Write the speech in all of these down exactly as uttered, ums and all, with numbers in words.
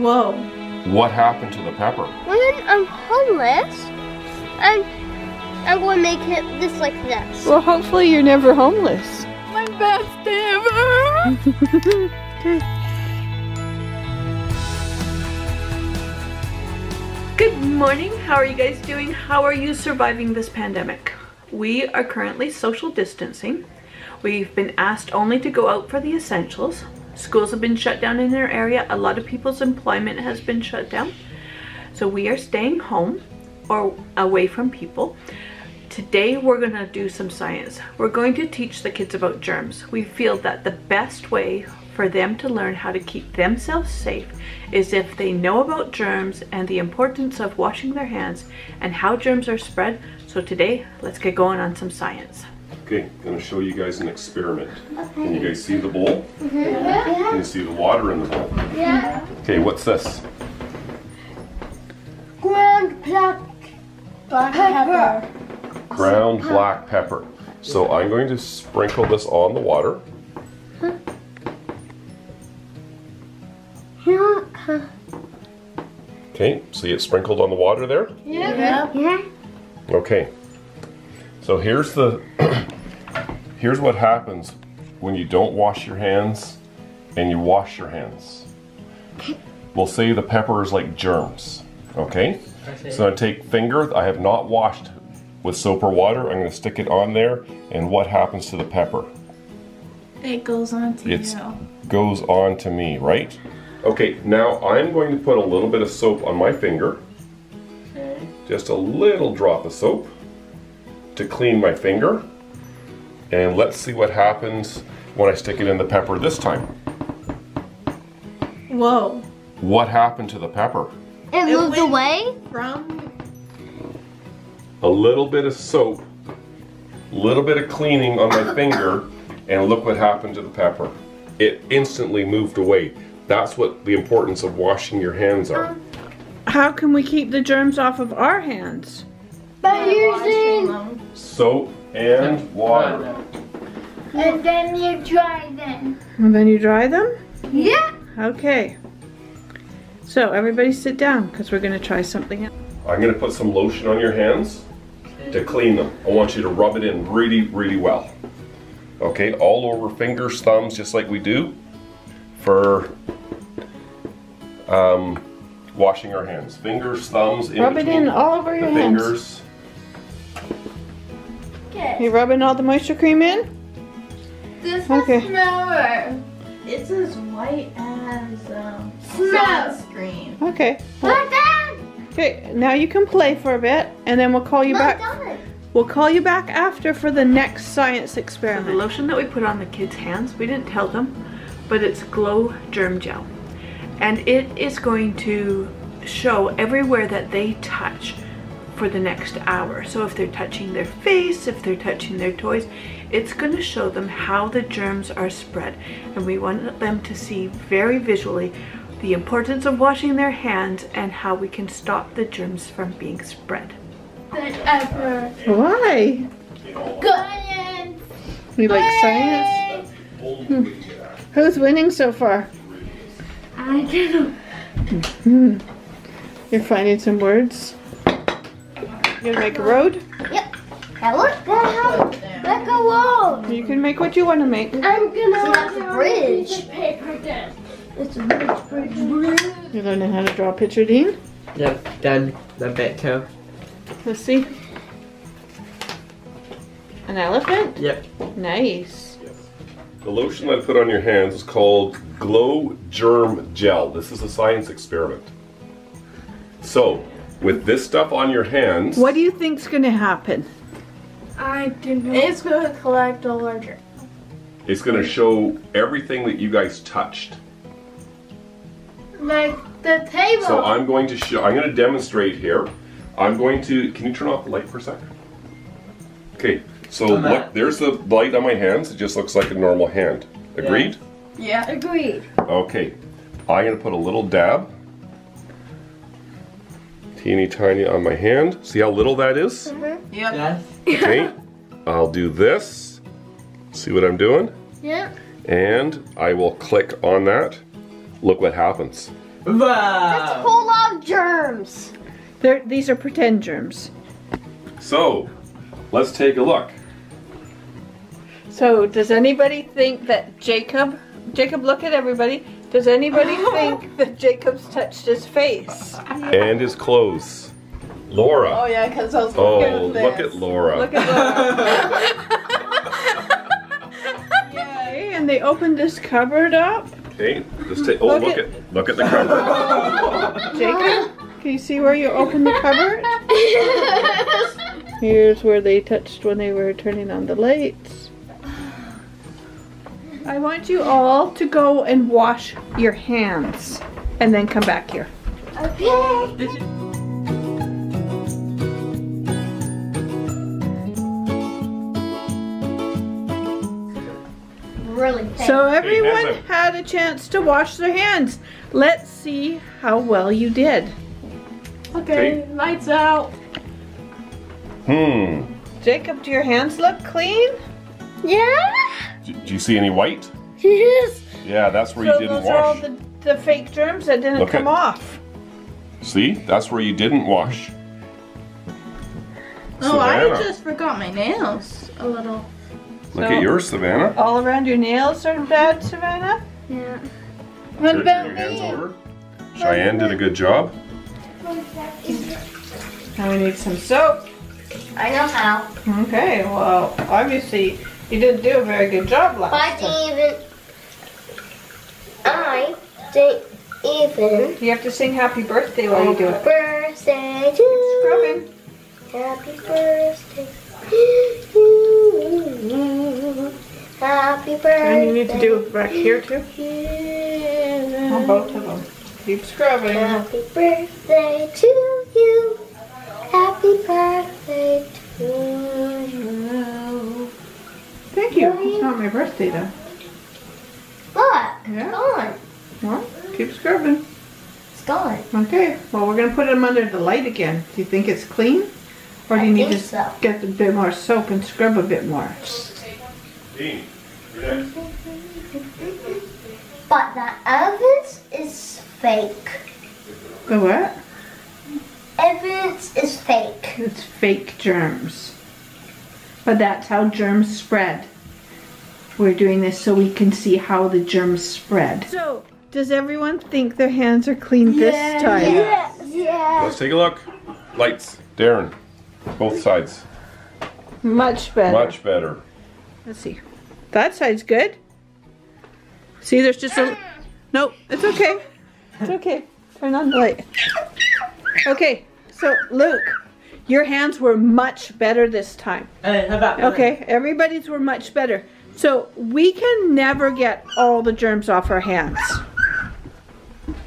Whoa. What happened to the pepper? When I'm homeless, I'm, I'm going to make it just like this. Well, hopefully you're never homeless. My best day ever! Good morning, how are you guys doing? How are you surviving this pandemic? We are currently social distancing. We've been asked only to go out for the essentials. Schools have been shut down in their area. A lot of people's employment has been shut down. So we are staying home or away from people. Today we're gonna do some science. We're going to teach the kids about germs. We feel that the best way for them to learn how to keep themselves safe is if they know about germs and the importance of washing their hands and how germs are spread. So today, let's get going on some science. Okay, I'm going to show you guys an experiment. Okay. Can you guys see the bowl? Mm-hmm. Yeah. Can you see the water in the bowl? Yeah. Okay, what's this? Ground black pepper. Ground black pepper. So I'm going to sprinkle this on the water. Okay, see it sprinkled on the water there? Yeah. Yeah. Okay. So here's the here's what happens when you don't wash your hands and you wash your hands. We'll say the pepper is like germs. Okay? So I take finger I have not washed with soap or water. I'm gonna stick it on there, and what happens to the pepper? It goes on to it's, you. It goes on to me, right? Okay, now I'm going to put a little bit of soap on my finger. Okay. Just a little drop of soap to clean my finger. And let's see what happens when I stick it in the pepper this time. Whoa. What happened to the pepper? It moved it away from... A little bit of soap, a little bit of cleaning on my finger, and look what happened to the pepper. It instantly moved away. That's what the importance of washing your hands are. How can we keep the germs off of our hands? By using soap and water. And then you dry them. And then you dry them? Yeah. Okay. So everybody sit down because we're going to try something else. I'm going to put some lotion on your hands to clean them. I want you to rub it in really, really well. Okay, all over fingers, thumbs, just like we do for Um, washing our hands. Fingers, thumbs, in rub between it in all over your fingers. Hands. You rubbing all the moisture cream in? This is okay. Snower. It's as white as um, sunscreen. Okay. Well, okay, now you can play for a bit and then we'll call you well back. Done. We'll call you back after for the next science experiment. So the lotion that we put on the kids' hands, we didn't tell them, but it's Glow Germ Gel. And it is going to show everywhere that they touch for the next hour. So if they're touching their face, if they're touching their toys, it's going to show them how the germs are spread. And we want them to see very visually the importance of washing their hands and how we can stop the germs from being spread. Ever. Why? Science! You like science? Hmm. Who's winning so far? I do. Mm-hmm. You're finding some words. You gonna make a road? Yep. That looks good. Like a wall. You can make what you want to make. I'm gonna make a bridge. It's a bridge. Bridge. You're learning how to draw a picture, Dean? Yep. Done. The bit too. Let's see. An elephant? Yep. Nice. The lotion that I put on your hands is called Glow Germ Gel. This is a science experiment. So, with this stuff on your hands... What do you think's going to happen? I don't know. It's going to collect all our germs. It's going to show everything that you guys touched. Like the table. So I'm going to show, I'm going to demonstrate here. I'm going to, can you turn off the light for a second? Okay. So look, there's the light on my hands. It just looks like a normal hand. Agreed? Yeah, yeah agreed. Okay. I'm going to put a little dab. Teeny tiny on my hand. See how little that is? Mm-hmm. Yep. Yes. Okay. I'll do this. See what I'm doing? Yeah. And I will click on that. Look what happens. Wow. That's full of germs. They're, these are pretend germs. So, let's take a look. So, does anybody think that Jacob, Jacob, look at everybody. Does anybody think that Jacob's touched his face? And his clothes. Laura. Oh yeah, because I was looking at this. Oh, look at Laura. Look at Laura. Yay, and they opened this cupboard up. Okay, just take, oh look, look at, at, look at the cupboard. Jacob, can you see where you opened the cupboard? Here's where they touched when they were turning on the lights. I want you all to go and wash your hands and then come back here. Okay. Really so everyone a had a chance to wash their hands. Let's see how well you did. Okay, see? Lights out. Hmm. Jacob, do your hands look clean? Yeah. Do, do you see any white? Yes. Yeah, that's where so you didn't those wash. Those are all the, the fake germs that didn't look come at, off. See, that's where you didn't wash. Oh, Savannah. I just forgot my nails a little. So look at yours, Savannah. All around your nails are bad, Savannah? Yeah. What Should about your hands me? Over? Cheyenne did a good job. Now we need some soap. I know how. Okay, well, obviously you didn't do a very good job last but time. Even, I didn't even. You have to sing happy birthday while you do it. Birthday to Scrubbing. Happy birthday to you. Happy birthday. And you need to do it back here too? On both of them. Keep scrubbing. Happy birthday to you. Happy birthday to you. Thank you. It's not my birthday though. Look. Yeah. Gone. Well, keep scrubbing. It's gone. Okay. Well, we're going to put them under the light again. Do you think it's clean? Or do you I need to so. get a bit more soap and scrub a bit more? But the ovens is fake. The what? Ovens is fake. It's fake germs. But that's how germs spread. We're doing this so we can see how the germs spread. So, does everyone think their hands are clean yeah. this time? Yeah. yeah. Let's take a look. Lights. Darren. Both sides. Much better. Much better. Let's see. That side's good. See, there's just a... No, it's okay. It's okay. Turn on the light. Okay, so Luke, your hands were much better this time. Okay, everybody's were much better. So we can never get all the germs off our hands.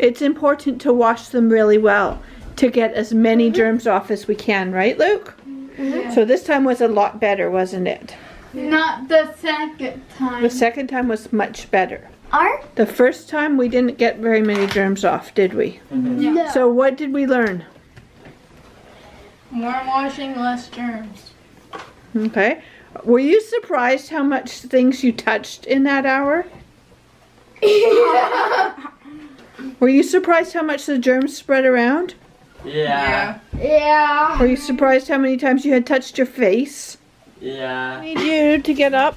It's important to wash them really well. To get as many germs off as we can, right, Luke? Yeah. So this time was a lot better, wasn't it? Not the second time. The second time was much better. Our? The first time we didn't get very many germs off, did we? Mm-hmm. Yeah. No. So what did we learn? More washing, less germs. Okay. Were you surprised how much things you touched in that hour? Yeah. Were you surprised how much the germs spread around? Yeah. Yeah. Were you surprised how many times you had touched your face? Yeah. I need you to get up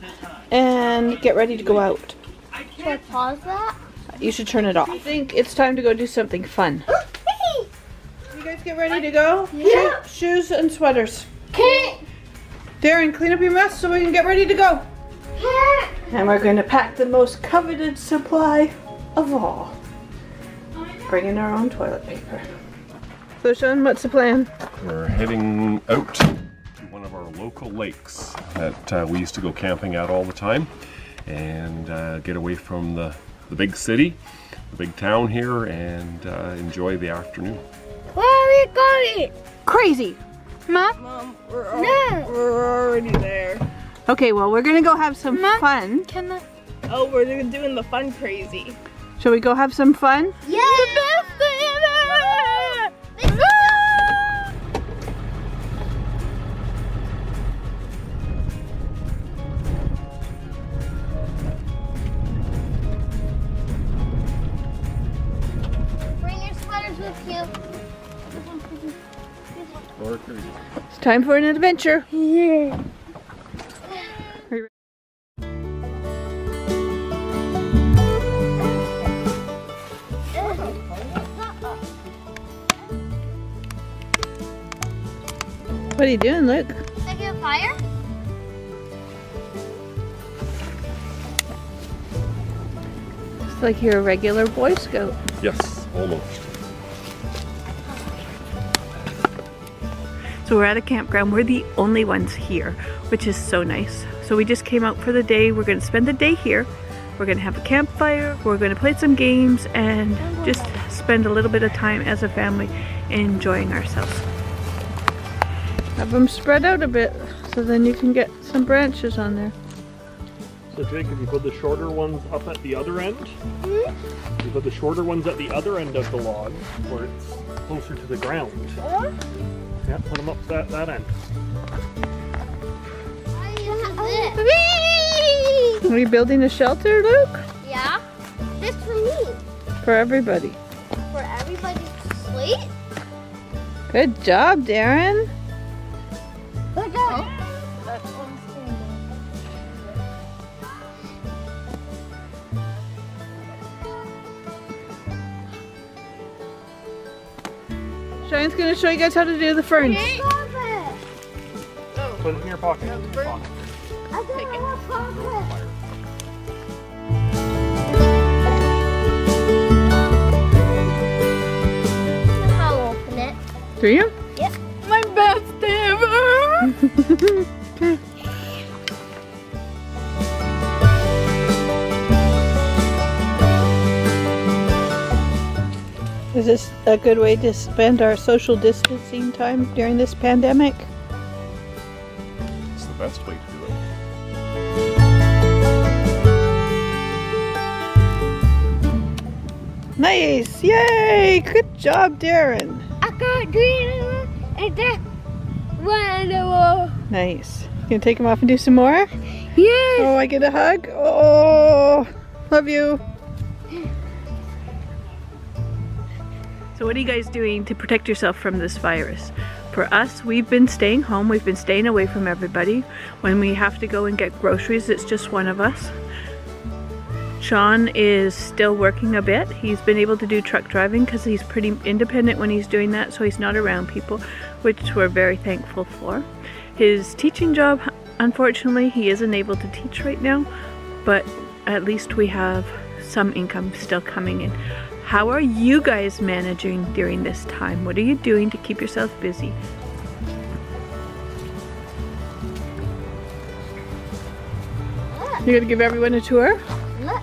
and get ready to go out. Should I pause that? You should turn it off. I think it's time to go do something fun. You guys get ready to go? Yeah. Shoes and sweaters. Okay. Darren, clean up your mess so we can get ready to go. Yeah. And we're going to pack the most coveted supply of all. Bring in our own toilet paper. So Sean, what's the plan? We're heading out to one of our local lakes that uh, we used to go camping at all the time and uh, get away from the, the big city, the big town here, and uh, enjoy the afternoon. Where are we going? Crazy. Mom? Mom, we're, al no. we're already there. Okay, well we're gonna go have some Mom, fun. Can I oh, we're doing the fun crazy. Shall we go have some fun? Yeah! It's time for an adventure. Yeah. What are you doing, Luke? Making a fire? It's like you're a regular Boy Scout. Yes, almost. So we're at a campground. We're the only ones here, which is so nice. So we just came out for the day. We're gonna spend the day here. We're gonna have a campfire. We're gonna play some games and just spend a little bit of time as a family enjoying ourselves. Have them spread out a bit so then you can get some branches on there. So Jake, if you put the shorter ones up at the other end, mm-hmm. you put the shorter ones at the other end of the log where it's closer to the ground. Mm-hmm. Yeah, put them up that, that end. Are you building a shelter, Luke? Yeah, just for me. For everybody. For everybody to sleep? Good job, Darren. Look out! Cheyenne's gonna show you guys how to do the ferns. Okay. Put it in your pocket. No, in your pocket. I don't Take know what pocket. I'll open it. Do you? Yep. My best day ever! Okay. Is this a good way to spend our social distancing time during this pandemic? It's the best way to do it. Nice! Yay! Good job, Darren! I got green and that. Wonderful. Nice. You gonna take them off and do some more? Yes. Oh, I get a hug? Oh, love you. So what are you guys doing to protect yourself from this virus? For us, we've been staying home. We've been staying away from everybody. When we have to go and get groceries, it's just one of us. Sean is still working a bit. He's been able to do truck driving because he's pretty independent when he's doing that, so he's not around people, which we're very thankful for. His teaching job, unfortunately, he isn't able to teach right now, but at least we have some income still coming in. How are you guys managing during this time? What are you doing to keep yourself busy? You're gonna give everyone a tour? Look.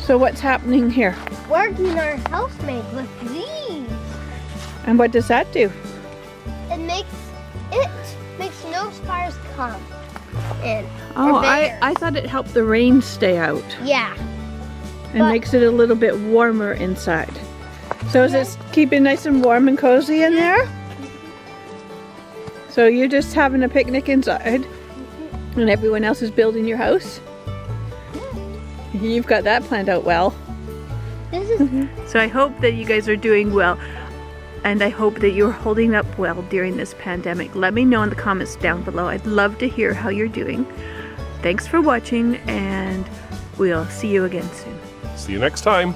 So what's happening here? We're doing our housemaid with these. And what does that do? It makes it makes no spiders come in. Oh, I, I thought it helped the rain stay out. Yeah. And makes it a little bit warmer inside. So is it keeping nice and warm and cozy in there? So you're just having a picnic inside and everyone else is building your house? You've got that planned out well. So I hope that you guys are doing well, and I hope that you're holding up well during this pandemic. Let me know in the comments down below. I'd love to hear how you're doing. Thanks for watching, and we'll see you again soon. See you next time.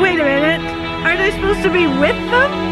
Wait a minute. Aren't I supposed to be with them?